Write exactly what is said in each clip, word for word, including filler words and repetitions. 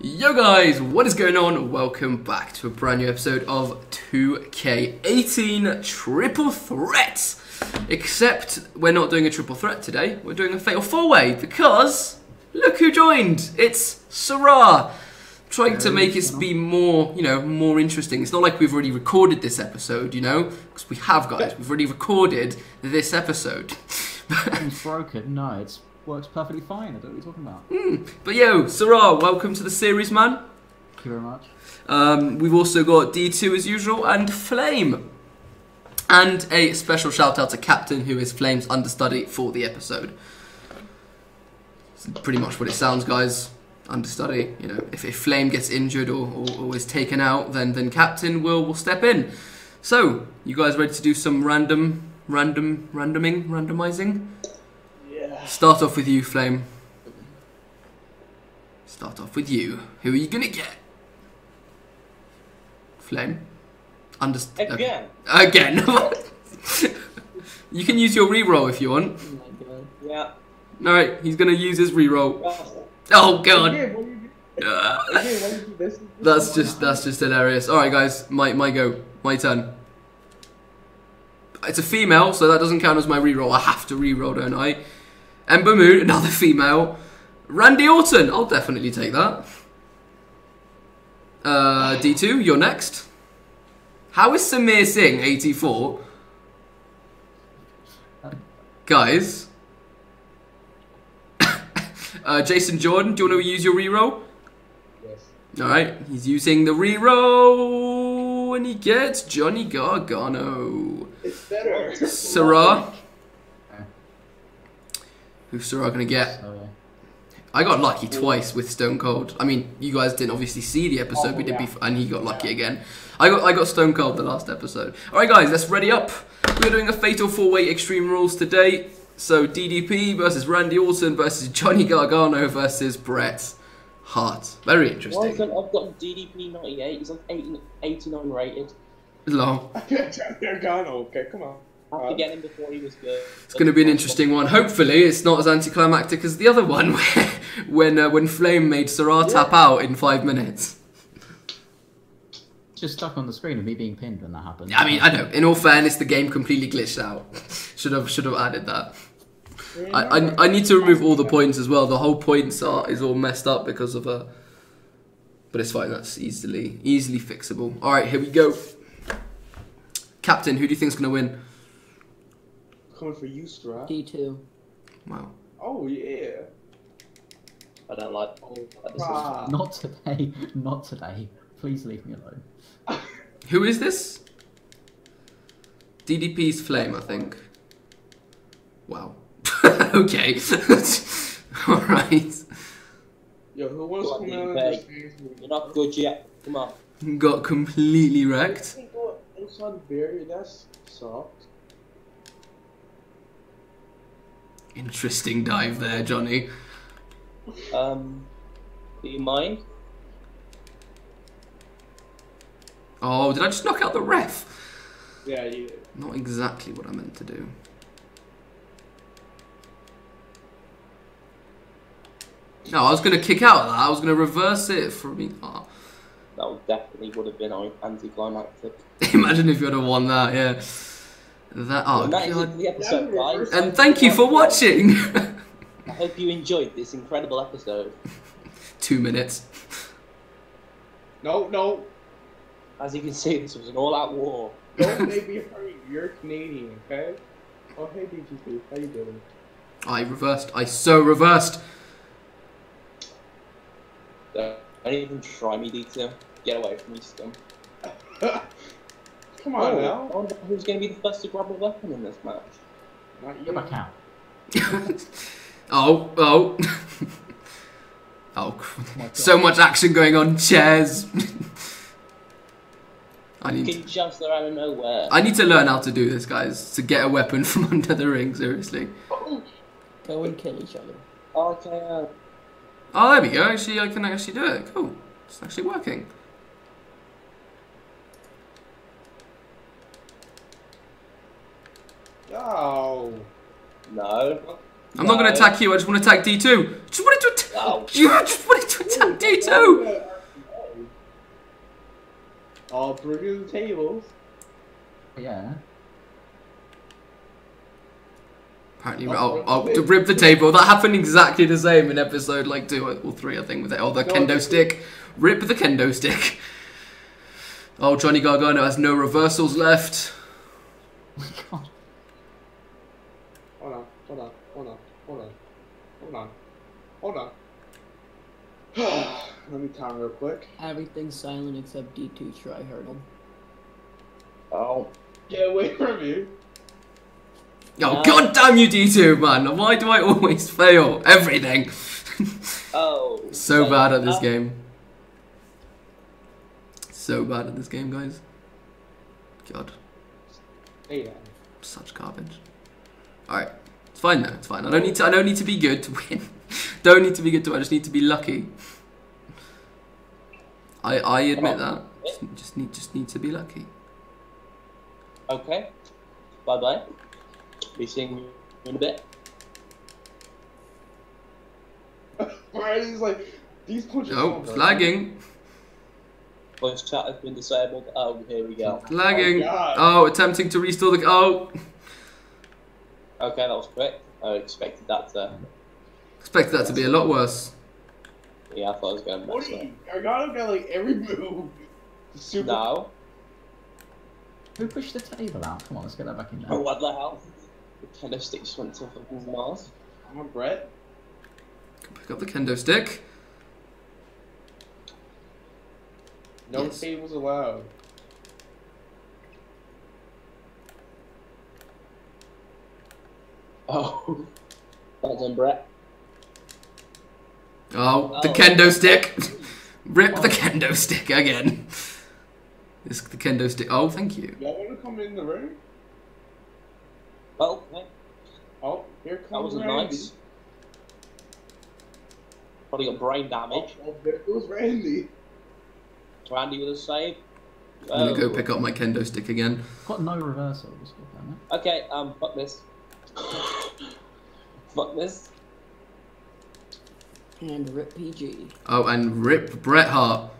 Yo guys, what is going on? Welcome back to a brand new episode of two K eighteen Triple Threats. Except we're not doing a triple threat today, we're doing a Fatal four way because look who joined! It's Sarah! Trying to make it be more, you know, more interesting. It's not like we've already recorded this episode, you know, because we have, guys. We've already recorded this episode. It's broken, no, it's... works perfectly fine, I don't know what you're talking about. Mm. But yo, Sarah, welcome to the series, man. Thank you very much. Um, we've also got D two as usual, and Flame. And a special shout out to Captain, who is Flame's understudy for the episode. It's pretty much what it sounds, guys. Understudy, you know, if, if Flame gets injured or, or, or is taken out, then, then Captain will, will step in. So, you guys ready to do some random, random, randoming, randomizing? Start off with you, Flame. Start off with you. Who are you gonna get? Flame? Underst Again. Okay. Again. You can use your reroll if you want. Oh my god. Yeah. Alright, he's gonna use his reroll. Oh, oh god. That's just that's just hilarious. Alright guys, my my go. My turn. It's a female, so that doesn't count as my reroll. I have to reroll, don't I? Ember Moon, another female. Randy Orton, I'll definitely take that. Uh, D two, you're next. How is Samir Singh, eighty-four? Guys. uh, Jason Jordan, do you want to use your reroll? Yes. Alright, he's using the reroll, and he gets Johnny Gargano. It's better. Sarah. Who's Sarah gonna get? Sorry. I got lucky twice with Stone Cold. I mean, you guys didn't obviously see the episode, oh, we did, yeah. And he got lucky again. I got I got Stone Cold the last episode. All right, guys, let's ready up. We're doing a Fatal four way Extreme Rules today. So D D P versus Randy Orton versus Johnny Gargano versus Bret Hart. Very interesting. Well, I've got D D P ninety-eight. He's on eighty-nine rated. Long. Gargano, okay, come on. To get him before he was good. It's going to be an interesting one. Hopefully, it's not as anticlimactic as the other one, where, when uh, when Flame made Sarah tap out in five minutes. Just stuck on the screen of me being pinned when that happened. I mean, I know. In all fairness, the game completely glitched out. should have should have added that. I, I I need to remove all the points as well. The whole points are is all messed up because of a. But it's fine. That's easily easily fixable. All right, here we go. Captain, who do you think's going to win? Coming for you, Sarah. D two. Wow. Oh, yeah. I don't like... Oh, ah. Not today. Not today. Please leave me alone. Who is this? D D P's Flame, I think. Wow. Okay. Alright. Yo, who wants to come out of this? You're not good yet. Come on. Got completely wrecked. Inside the barrier, that's soft. Interesting dive there, Johnny. Um, do you mind? Oh, did I just knock out the ref? Yeah, you did. Not exactly what I meant to do. No, I was going to kick out of that. I was going to reverse it from me. Oh. That would definitely would have been anticlimactic. Imagine if you had won that, yeah. That, oh, well, that is the episode, guys. And thank you for watching. I hope you enjoyed this incredible episode. Two minutes. No, no. As you can see, this was an all-out war. Don't make me hurry. You're Canadian, okay? Oh, hey, D G P, how you doing? I reversed. I so reversed. Don't even try me, D two. Get away from me, scum. Come on, oh, now. I wonder who's going to be the first to grab a weapon in this match? Not you. Back out. oh, oh. oh, oh so much action going on. Chairs. I need you can just out of nowhere. I need to learn how to do this, guys. To get a weapon from under the ring, seriously. Go and kill each other. Okay. Oh, there we go. Actually, I can actually do it. Cool. It's actually working. No. No. I'm no. not going to attack you. I just want to attack D two. I just wanted to attack. Oh. I just wanted to attack D two. All through the tables. Yeah. Apparently, oh, oh, to rip the table. That happened exactly the same in episode like two or three, I think, with it. Oh, the kendo stick. Rip the kendo stick. Oh, Johnny Gargano has no reversals left. Oh my god. Hold on, hold on, hold on, hold on, hold on, hold on. Let me time real quick. Everything's silent except D two try hurdle. Oh. Get away from me. Oh, no. God damn you, D two, man. Why do I always fail? Everything. Oh. So bad at this game. So bad at this game, guys. God. Yeah. Such garbage. Alright. It's fine now. It's fine. I don't need to I don't need to be good to win. Don't need to be good to win. I just need to be lucky. I I admit that. Just, just need just need to be lucky. Okay. Bye bye. Be seeing you in a bit. He's like, these punches. Oh, it's lagging. Voice chat has been disabled. Oh, here we go. It's lagging. Oh, oh, attempting to restore the. Oh. Okay, that was quick. I expected that to. Expected that to be a lot worse. Yeah, I thought it was going to be. What do you? Gargano got like every move. Super. No. Who pushed the table out? Come on, let's get that back in there. Oh, what the hell? The kendo stick just went to fucking Mars. Come on, Brett. Pick up the kendo stick. No yes. tables allowed. Oh. That's on Brett. Oh, oh, the kendo stick. Rip oh. the kendo stick again. This the kendo stick. Oh, thank you. Y'all want to come in the room? Oh, okay. Oh, here comes. That was Randy. Nice. Probably got brain damage. Oh, there goes Randy. Randy with a save. I'm um, gonna go pick up my kendo stick again. Got no reversals. Okay, um, fuck this. Fuck this. And rip P G. Oh, and rip Bret Hart.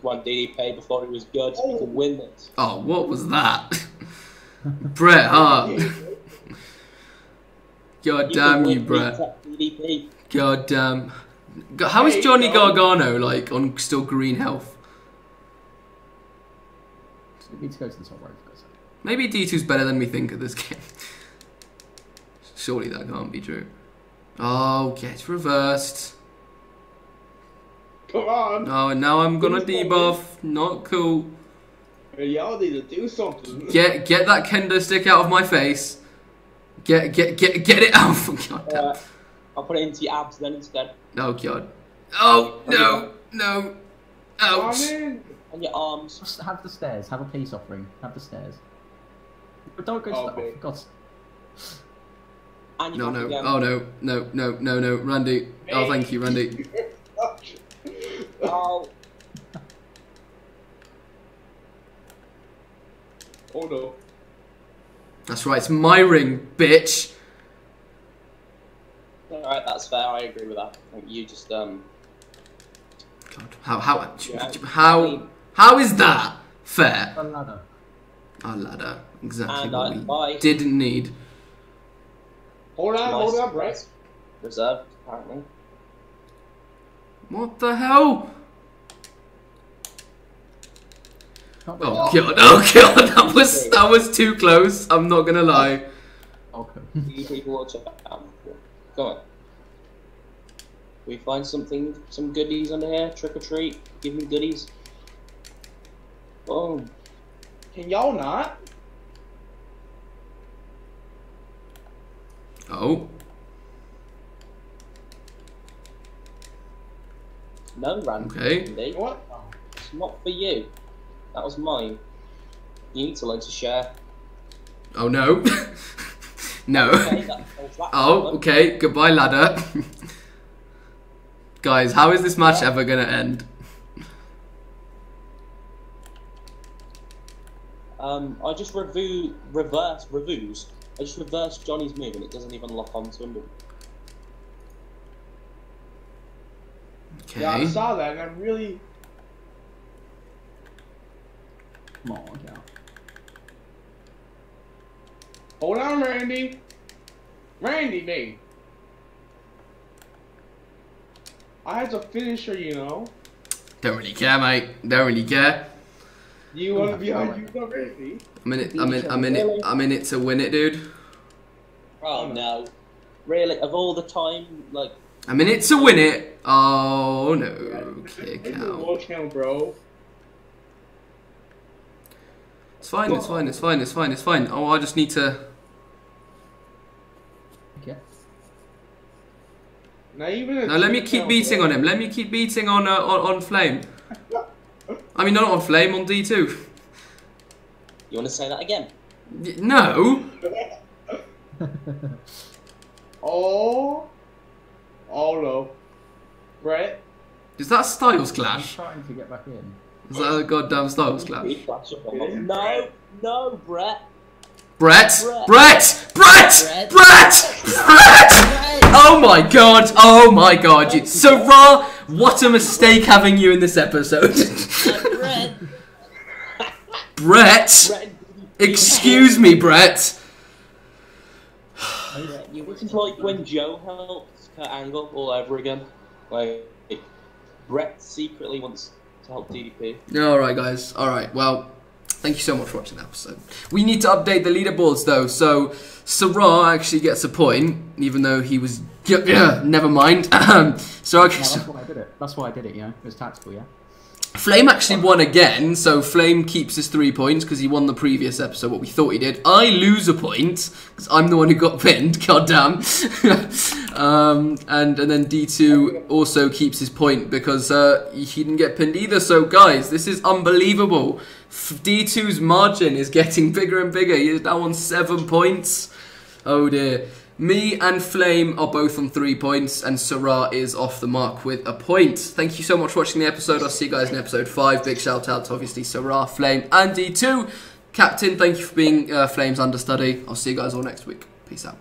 One D D P before he was good, so we can win this. Oh, what was that? Bret Hart. God damn you, Bret. God damn. How is Johnny Gargano like on still green health? Need to go to the top right. Maybe D two's better than we think at this game. Surely that can't be true. Oh, gets reversed. Come on! Oh, and now I'm gonna debuff. Not cool. Y'all need to do something. Get get that kendo stick out of my face. Get get get get it out. God damn. Uh, I'll put it into your abs then instead. Oh god. Oh no no. Ouch. On your arms. Just have the stairs. Have a peace offering. Have the stairs. But don't go oh, to God. And no no. Again. Oh no no no no no. Randy. Hey. Oh thank you, Randy. Oh. Oh no. That's right, it's my ring, bitch. Alright, that's fair, I agree with that. You just um God, how how yeah. how how is that fair? A ladder. A ladder. Exactly and what I, we bye. didn't need. Hold on, nice. hold on, Brett. Reserved, apparently. What the hell? Oh god! Oh god! That was that was too close. I'm not gonna lie. Okay. Go on. We find something, some goodies under here. Trick or treat. Give me goodies. Oh. Can y'all not? Oh. No, Randy. Okay. What? It's not for you. That was mine. You need to learn to share. Oh no. No. Okay, that, that oh, problem. okay. Goodbye, ladder. Guys, how is this match yeah. ever gonna end? Um, I just review, reverse, reviews. I just reverse Johnny's move and it doesn't even lock onto him. Okay. Yeah, I saw that and I'm really... Come on, look out. Hold on, Randy. Randy, babe. I had to finish her, you know. Don't really care, mate. Don't really care. You want to be on you, Randy? I'm in it. I'm in. I'm in it. I'm in it to win it, dude. Oh no! Really, of all the time, like. I'm in it to win it. Oh no! Kick out. Watch him, bro. It's fine, it's fine, it's fine, it's fine, it's fine. Oh, I just need to... Okay. Now, even now let me keep down, beating bro. on him. Let me keep beating on uh, on, on Flame. I mean, not on Flame, on D two. You want to say that again? No. oh. Oh, no. Brett. Is that Styles Clash? I'm trying to get back in. Is that a goddamn Styles Clash? No, no, Brett. Brett? Brett! Brett! Brett! Brett! Brett! Oh my god, oh my god. You, so raw, what a mistake having you in this episode. Brett! Brett! Excuse me, Brett. It's like when Joe helped Kurt Angle all over again. Like, Brett secretly wants... help D D P. Alright guys, alright, well, thank you so much for watching that episode. We need to update the leaderboards though, so Sarah actually gets a point, even though he was, never mind. so I guess... No, that's why I did it, that's why I did it, you know, it was tactical, yeah. Flame actually won again, so Flame keeps his three points because he won the previous episode, what we thought he did. I lose a point, because I'm the one who got pinned, goddamn. um, and, and then D two also keeps his point because uh, he didn't get pinned either. So guys, this is unbelievable. D two's margin is getting bigger and bigger. He is now on seven points. Oh dear. Me and Flame are both on three points, and Sarah is off the mark with a point. Thank you so much for watching the episode. I'll see you guys in episode five. Big shout out to obviously Sarah, Flame, and D two. Captain, thank you for being uh, Flame's understudy. I'll see you guys all next week. Peace out.